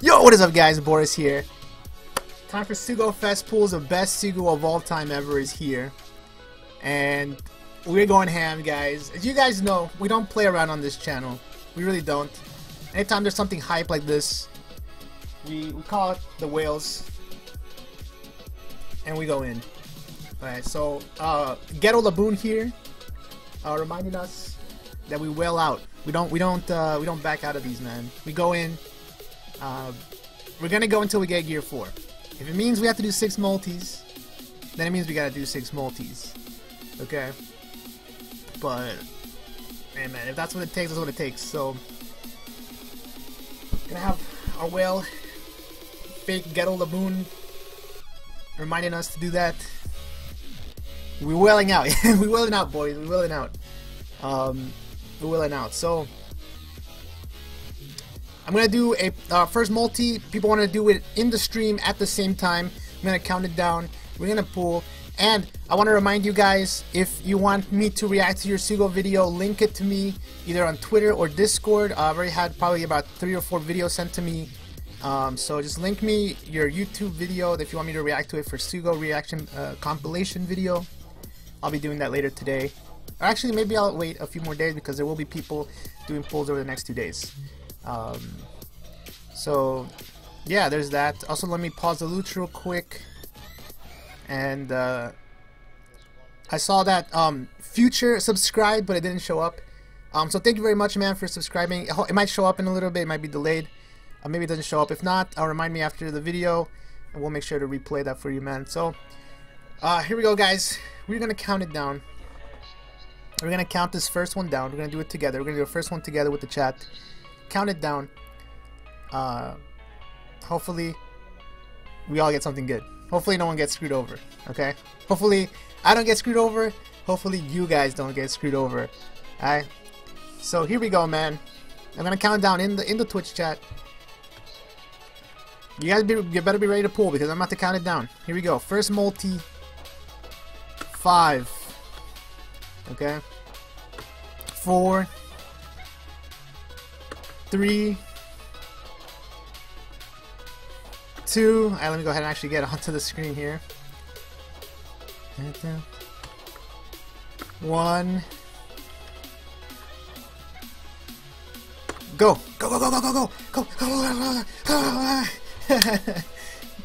Yo, what is up guys, Boris here. Time for Sugofest pools. The best Sugo of all time ever is here. And we're going ham, guys. As you guys know, we don't play around on this channel. We really don't. Anytime there's something hype like this, we call it the whales. And we go in. Alright, so Ghetto Laboon here, reminding us that we whale out. We don't back out of these, man. We go in. We're gonna go until we get Gear 4. If it means we have to do 6 multis, then it means we gotta do 6 multis. Okay? But, hey man, if that's what it takes, that's what it takes. So, gonna have our whale, fake Ghetto Laboon, reminding us to do that. We're whaling out. We're whaling out, boys. We're whaling out. We're whaling out. So, I'm gonna do a first multi. People want to do it in the stream at the same time. I'm gonna count it down. We're gonna pull, and I want to remind you guys, if you want me to react to your Sugo video, link it to me either on Twitter or Discord. I've already had probably about 3 or 4 videos sent to me, so just link me your YouTube video if you want me to react to it for Sugo reaction compilation video. I'll be doing that later today, or actually maybe I'll wait a few more days because there will be people doing polls over the next 2 days. So yeah, there's that. Also, let me pause the loot real quick. And I saw that Future subscribed, but it didn't show up. So thank you very much, man, for subscribing. It might show up in a little bit. It might be delayed. Maybe it doesn't show up. If not, remind me after the video, and we'll make sure to replay that for you, man. So here we go, guys. We're gonna count it down. We're gonna count this first one down. We're gonna do it together. We're gonna do the first one together with the chat. Count it down. Hopefully we all get something good. Hopefully no one gets screwed over. Okay, hopefully I don't get screwed over. Hopefully you guys don't get screwed over. Alright, so here we go, man. I'm gonna count down in the Twitch chat. You guys better be ready to pull, because I'm about to count it down. Here we go. First multi, 5. Okay, 4, 3, 2, alright, let me go ahead and actually get onto the screen here. 1, go, go, go, go, go, go, go, go, go, go, go,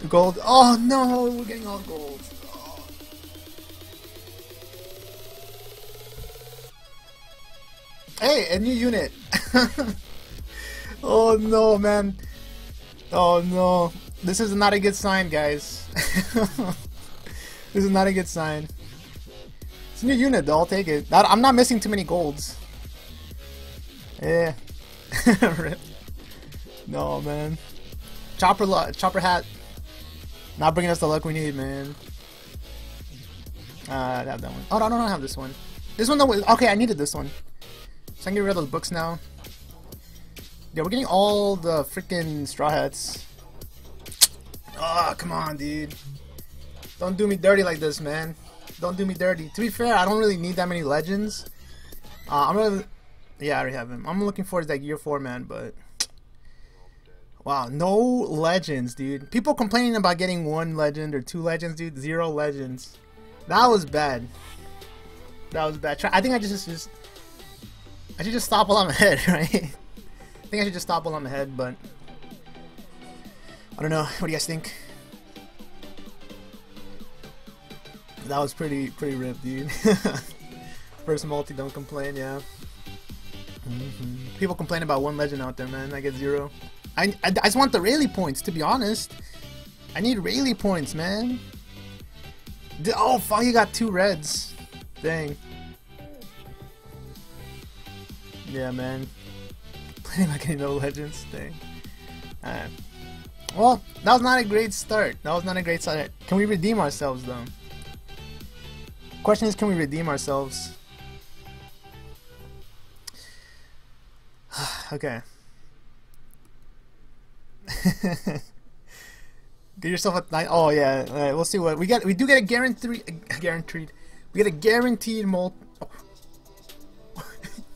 gold, oh no, we're getting all gold. Oh. Hey, a new unit. Oh no, man. Oh no. This is not a good sign, guys. This is not a good sign. It's a new unit though, I'll take it. I'm not missing too many golds. Yeah. No, man. Chopper hat. Not bringing us the luck we need, man. I have that one. Oh, no, I don't have this one. This one though, okay, I needed this one. So I can get rid of those books now. Yeah, we're getting all the freaking Straw Hats. Oh, come on, dude. Don't do me dirty like this, man. Don't do me dirty. To be fair, I don't really need that many legends. I'm really... Yeah, I already have him. I'm looking forward to that Gear 4, man, but... Wow, no legends, dude. People complaining about getting 1 legend or 2 legends, dude. 0 legends. That was bad. That was bad. I think I just... I should just stop while I'm ahead, right? I think I should just stop while I'm ahead, but I don't know. What do you guys think? That was pretty ripped, dude. First multi, don't complain, yeah. People complain about 1 legend out there, man. I get 0. I just want the Rayleigh points, to be honest. I need Rayleigh points, man. Oh, fuck, you got 2 reds. Dang. Yeah, man. Am I getting no legends thing? Alright. Well, that was not a great start. That was not a great start. Can we redeem ourselves though? Question is, can we redeem ourselves? Okay. Get yourself a 9. Oh yeah. Alright, we'll see what we get. We do get a guaranteed. We get a guaranteed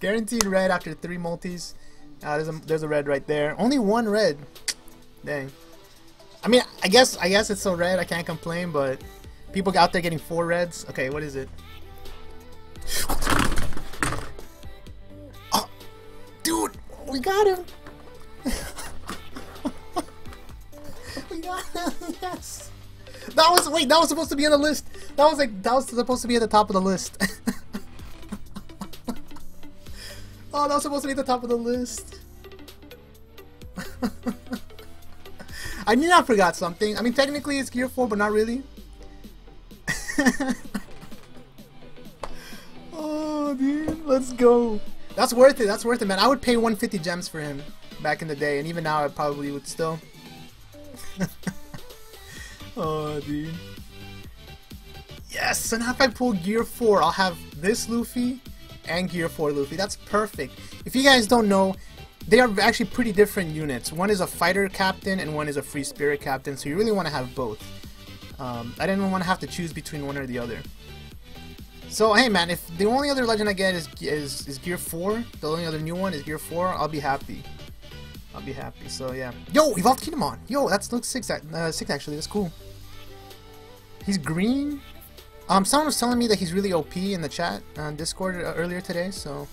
guaranteed red after 3 multis. There's a red right there. Only 1 red. Dang. I mean, I guess it's so red, I can't complain, but people out there getting 4 reds. Okay, what is it? Oh, dude, we got him. We got him. Yes. That was, wait, that was supposed to be on the list. That was like, that was supposed to be at the top of the list. Oh, that was supposed to be at the top of the list. I knew I forgot something. I mean, technically it's Gear 4, but not really. Oh, dude, let's go. That's worth it. That's worth it, man. I would pay 150 gems for him back in the day, and even now I probably would still. Oh, dude. Yes, so now if I pull Gear 4, I'll have this Luffy and Gear 4 Luffy. That's perfect. If you guys don't know, they are actually pretty different units. One is a fighter captain and one is a free spirit captain, so you really want to have both. I didn't want to have to choose between one or the other. So hey man, if the only other legend I get is Gear 4, the only other new one is Gear 4, I'll be happy. I'll be happy, so yeah. Yo, evolved Kinemon! Yo, that's Luke 6, actually, that's cool. He's green? Someone was telling me that he's really OP in the chat on Discord earlier today, so...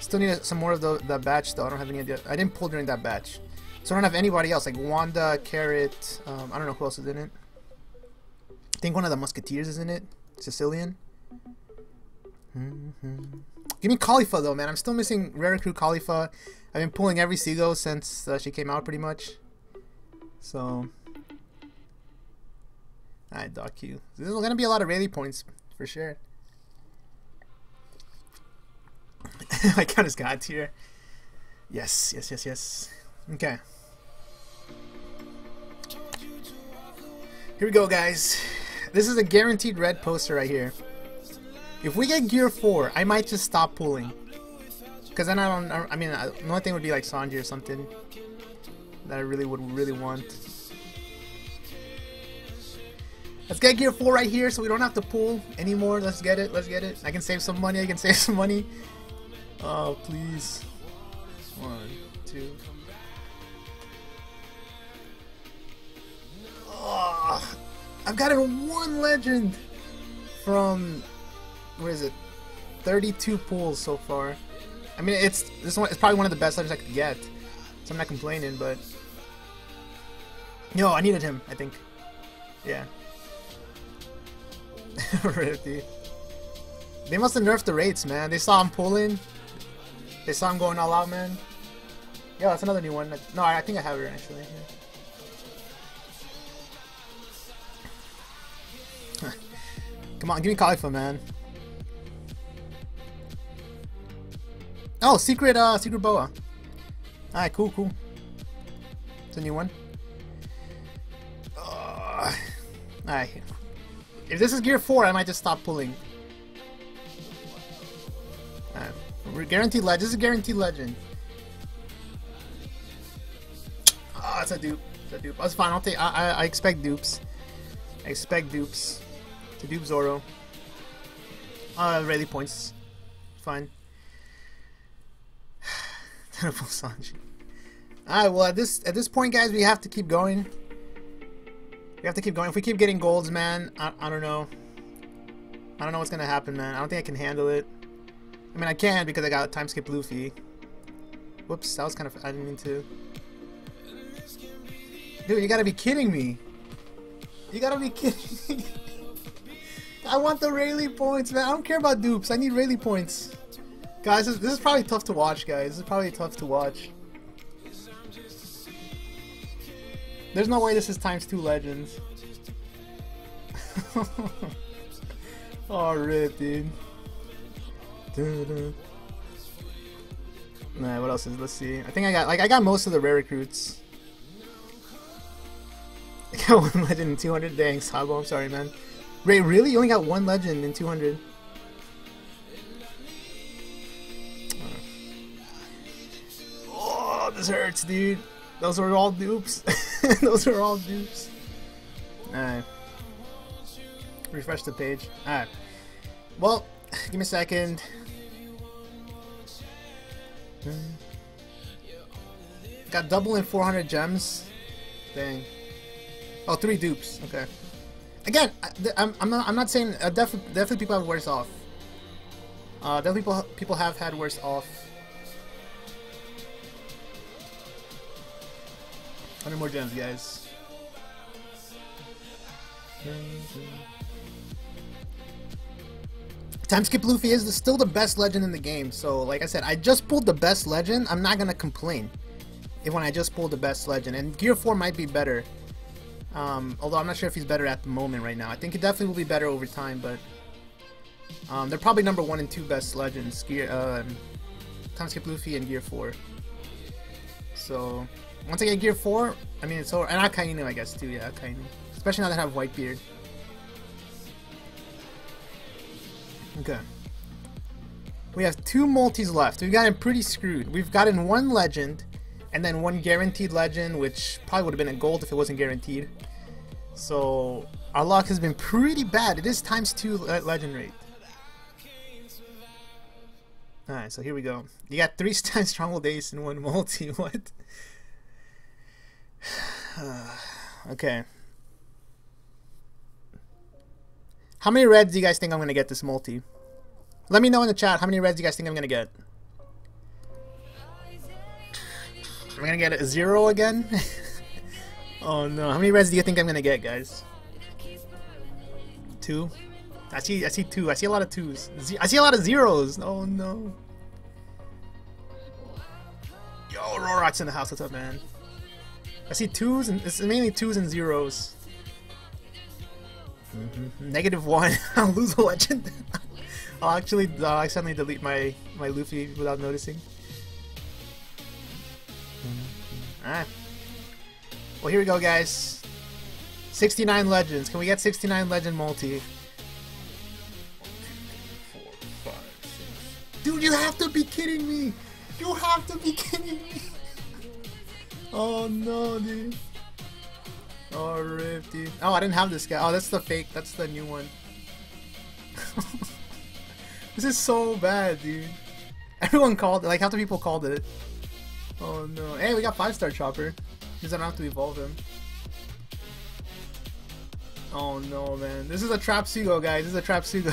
Still need some more of the batch though. I don't have any idea. I didn't pull during that batch, so I don't have anybody else like Wanda, Carrot. I don't know who else is in it. I think one of the Musketeers is in it. Sicilian. Give me Caulifla though, man. I'm still missing Rare Crew Caulifla. I've been pulling every Seagull since she came out pretty much. So, alright, Doc Q. This is gonna be a lot of Rayleigh points for sure. I count as God tier. Yes, yes, yes, yes. Okay. Here we go, guys. This is a guaranteed red poster right here. If we get Gear 4, I might just stop pulling. Because then I don't... I mean, the only thing would be like Sanji or something that I really want. Let's get Gear 4 right here so we don't have to pull anymore. Let's get it. Let's get it. I can save some money. I can save some money. Oh, please. 1, 2. Oh, I've gotten one legend from, where is it? 32 pulls so far. I mean, it's this one. It's probably one of the best legends I could get, so I'm not complaining. But no, I needed him. I think. Yeah. Really. They must have nerfed the rates, man. They saw him pulling. They saw him going all out, man. Yo, that's another new one. No, I think I have her actually. Yeah. Come on, give me Caulifla, man. Oh, secret Boa. Alright, cool, cool. It's a new one. Alright. If this is Gear 4, I might just stop pulling. Alright. We're guaranteed legend. This is a guaranteed legend. Ah, oh, it's a dupe. It's a dupe. That's fine. I'll take. I expect dupes. I expect dupes. To dupe Zoro. Rayleigh points. Fine. Terrible Sanji. Alright. Well, at this point, guys, we have to keep going. We have to keep going. If we keep getting golds, man, I don't know. I don't know what's gonna happen, man. I don't think I can handle it. I mean, I can because I got Timeskip Luffy. Whoops, that was kind of... I didn't mean to. Dude, you gotta be kidding me. You gotta be kidding me. I want the Rayleigh points, man. I don't care about dupes. I need Rayleigh points. Guys, this is probably tough to watch, guys. This is probably tough to watch. There's no way this is times 2 legends. Oh, rip, dude. Nah, what else is? Let's see. I think I got most of the rare recruits. I got one legend in 200. Dang, Sabo, I'm sorry, man. Ray, really? You only got one legend in 200. Oh, this hurts, dude. Those were all dupes. Those were all dupes. All right. Refresh the page. All right. Well, give me a second. Got double and 400 gems. Dang. Oh, 3 dupes. Okay. Again, I'm not saying definitely people have worse off. Definitely people have had worse off. 100 more gems, guys. Timeskip Luffy is still the best legend in the game. So, like I said, I just pulled the best legend. I'm not gonna complain when I just pulled the best legend. And Gear 4 might be better. Although I'm not sure if he's better at the moment right now. I think he definitely will be better over time, but they're probably number 1 and 2 best legends. Timeskip Luffy and Gear 4. So once I get Gear 4, I mean it's over. And Akainu, I guess, too. Yeah, Akainu. Especially now that I have Whitebeard. Okay. We have 2 multis left. We've gotten pretty screwed. We've gotten 1 legend. And then 1 guaranteed legend, which probably would have been a gold if it wasn't guaranteed. So our luck has been pretty bad. It is ×2 legend rate. Alright, so here we go. You got 3 times Stronghold Ace and 1 multi. What? Okay. How many reds do you guys think I'm going to get this multi? Let me know in the chat how many reds you guys think I'm going to get. I'm gonna get a 0 again? Oh no, how many reds do you think I'm gonna get, guys? 2? I see 2, I see a lot of 2s. I see a lot of 0s! Oh no. Yo, Rorox in the house, what's up, man? I see 2s, and it's mainly 2s and 0s. -1, I'll lose a legend. I'll actually accidentally delete my Luffy without noticing. Alright. Well, here we go, guys. 69 legends. Can we get 69 legend multi? 1, 2, 3, 4, 5, 6. Dude, you have to be kidding me! You have to be kidding me! Oh no, dude. Oh, rip, dude. Oh, I didn't have this guy. Oh, that's the fake. That's the new one. This is so bad, dude. Everyone called it. Like, half the people called it. Oh no. Hey, we got 5-star Chopper. Because I don't have to evolve him. Oh no, man. This is a trap Sugo, guys. This is a trap Sugo.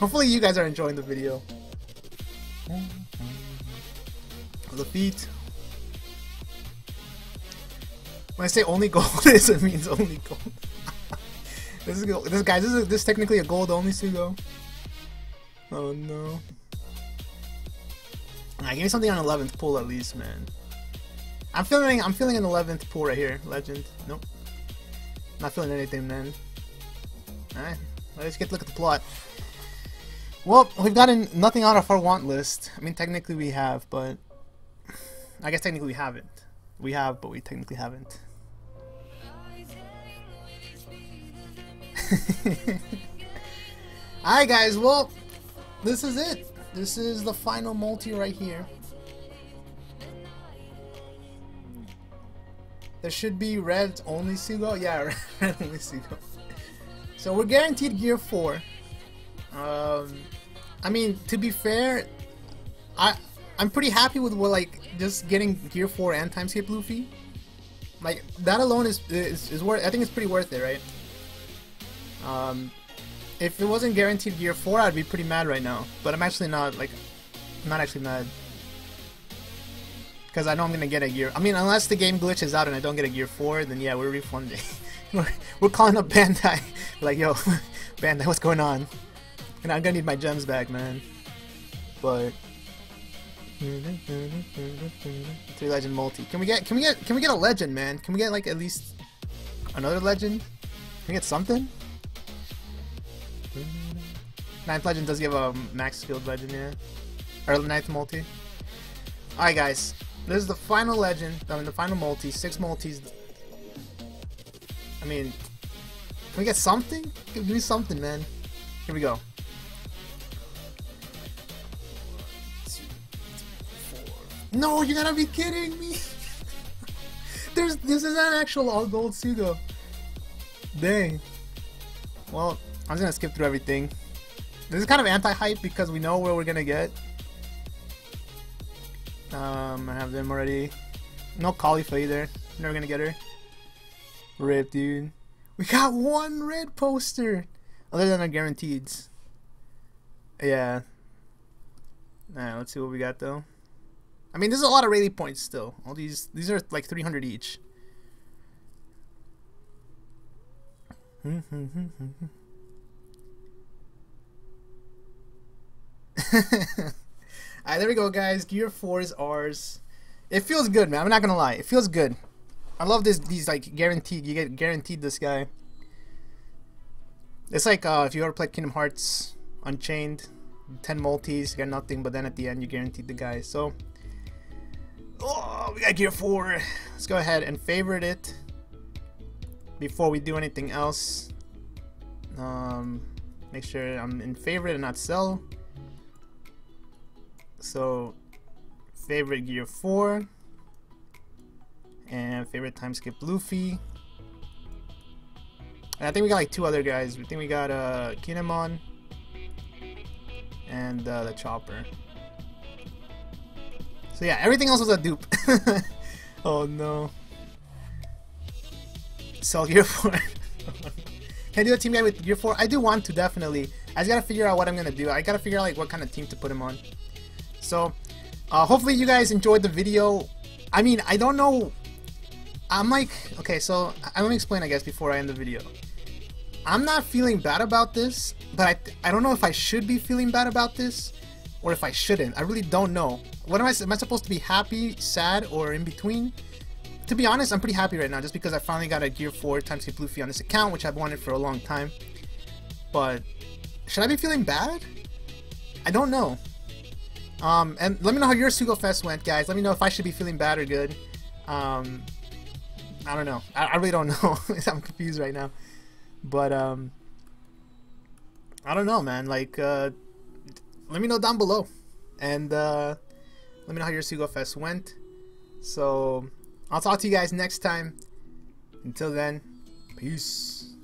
Hopefully you guys are enjoying the video. The beat. When I say only gold, it means only gold. This is good. This, guys, this is technically a gold only Sugo. Oh no. Alright, give me something on 11th pull at least, man. I'm feeling an 11th pull right here, legend. Nope. Not feeling anything, man. Alright, let's get a look at the plot. Well, we've gotten nothing out of our want list. I mean, technically we have, but I guess technically we haven't. We have, but we technically haven't. Alright, guys, well, this is it. This is the final multi right here. There should be red only Sugo. Yeah, red only Sugo. So we're guaranteed Gear 4. I mean, to be fair, I'm pretty happy with just getting Gear 4 and Timeskip Luffy. Like that alone is worth. I think it's pretty worth it, right? If it wasn't guaranteed Gear 4, I'd be pretty mad right now. But I'm actually not, like, I'm not actually mad. Because I know I'm going to get a Gear... I mean, unless the game glitches out and I don't get a Gear 4, then yeah, we're refunding. We're calling up Bandai. Like, yo, Bandai, what's going on? And I'm going to need my gems back, man. But... 3 legend multi. Can we get a legend, man? Can we get, like, at least another legend? Can we get something? 9th legend does give a max field legend, yeah. Or 9th multi. Alright, guys. This is the final legend. I mean, the final multi. 6 multis. I mean, can we get something? Give me something, man. Here we go. 1, 2, 3, 4. No, you gotta be kidding me! This is an actual all gold Sugo. Dang. Well, I'm just gonna skip through everything. This is kind of anti-hype because we know where we're gonna get. I have them already. No Caulifla either. Never gonna get her. Rip, dude. We got one red poster! Other than our guaranteeds. Yeah. Alright, let's see what we got though. I mean, there's a lot of Rayleigh points still. All these are like 300 each. Alright, there we go, guys. Gear 4 is ours. It feels good, man. I'm not gonna lie. It feels good. I love this. These like guaranteed. You get guaranteed this guy. It's like if you ever played Kingdom Hearts Unchained, 10 multis, you get nothing, but then at the end you guaranteed the guy. So, oh, we got Gear 4. Let's go ahead and favorite it before we do anything else. Make sure I'm in favorite and not sell. So, favorite Gear 4. And favorite Timeskip Luffy. And I think we got like two other guys. We think we got Kinemon and the Chopper. So yeah, everything else was a dupe. Oh no. Sell Gear 4. Can I do a team guy with Gear 4? I do want to, definitely. I just gotta figure out what I'm gonna do. I gotta figure out like what kind of team to put him on. So hopefully you guys enjoyed the video. I mean, I don't know. I'm like, okay, so I'm gonna explain, I guess, before I end the video. I'm not feeling bad about this, but I don't know if I should be feeling bad about this or if I shouldn't. I really don't know. What am I supposed to be happy, sad, or in between? To be honest, I'm pretty happy right now just because I finally got a Gear 4 Timeskip Luffy on this account, which I've wanted for a long time. But should I be feeling bad? I don't know. And let me know how your Sugofest went, guys. Let me know if I should be feeling bad or good. I don't know. I really don't know. I'm confused right now. But, I don't know, man. Like, let me know down below. And, let me know how your Sugofest went. So, I'll talk to you guys next time. Until then, peace.